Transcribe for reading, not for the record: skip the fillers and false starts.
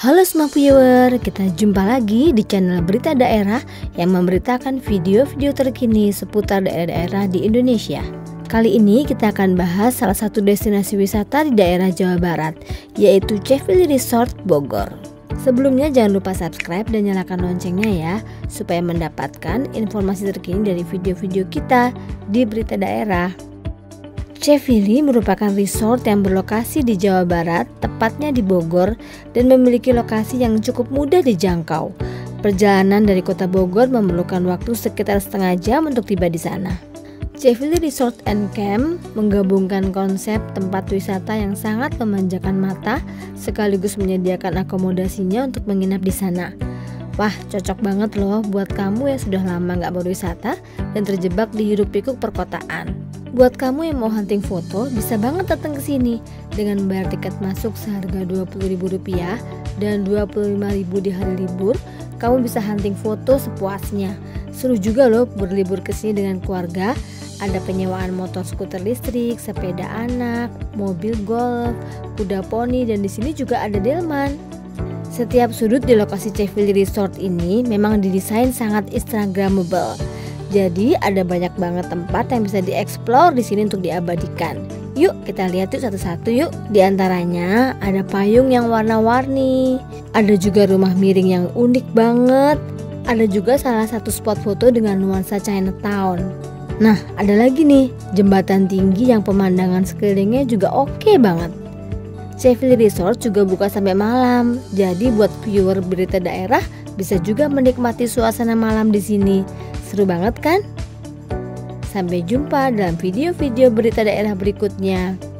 Halo semua viewer, kita jumpa lagi di channel Berita Daerah yang memberitakan video-video terkini seputar daerah-daerah di Indonesia. Kali ini kita akan bahas salah satu destinasi wisata di daerah Jawa Barat, yaitu Chevilly Resort Bogor. Sebelumnya jangan lupa subscribe dan nyalakan loncengnya ya, supaya mendapatkan informasi terkini dari video-video kita di Berita Daerah. Chevilly merupakan resort yang berlokasi di Jawa Barat, tepatnya di Bogor, dan memiliki lokasi yang cukup mudah dijangkau. Perjalanan dari kota Bogor memerlukan waktu sekitar setengah jam untuk tiba di sana. Chevilly Resort and Camp menggabungkan konsep tempat wisata yang sangat memanjakan mata, sekaligus menyediakan akomodasinya untuk menginap di sana. Wah, cocok banget loh buat kamu yang sudah lama nggak berwisata dan terjebak di hiruk-pikuk perkotaan. Buat kamu yang mau hunting foto, bisa banget datang ke sini dengan membayar tiket masuk seharga Rp20.000 dan Rp25.000 di hari libur. Kamu bisa hunting foto sepuasnya. Seru juga loh berlibur ke sini dengan keluarga. Ada penyewaan motor skuter listrik, sepeda anak, mobil golf, kuda poni, dan di sini juga ada delman. Setiap sudut di lokasi Chevilly Resort ini memang didesain sangat instagramable. Jadi ada banyak banget tempat yang bisa dieksplor di sini untuk diabadikan. Yuk kita lihat yuk satu-satu yuk. Di antaranya ada payung yang warna-warni, ada juga rumah miring yang unik banget, ada juga salah satu spot foto dengan nuansa Chinatown. Nah, ada lagi nih jembatan tinggi yang pemandangan sekelilingnya juga oke banget. Chevilly Resort juga buka sampai malam, jadi buat viewer Berita Daerah bisa juga menikmati suasana malam di sini. Seru banget kan? Sampai jumpa dalam video-video Berita Daerah berikutnya.